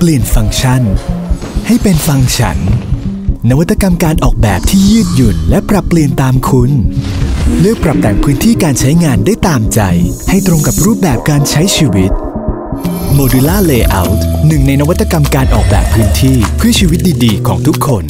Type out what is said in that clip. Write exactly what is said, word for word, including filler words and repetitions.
เปลี่ยนฟังก์ชันให้เป็นฟังก์ชันนวัตกรรมการออกแบบที่ยืดหยุ่นและปรับเปลี่ยนตามคุณเลือกปรับแต่งพื้นที่การใช้งานได้ตามใจให้ตรงกับรูปแบบการใช้ชีวิต Modular Layout หนึ่งในนวัตกรรมการออกแบบพื้นที่เพื่อชีวิตดีๆของทุกคน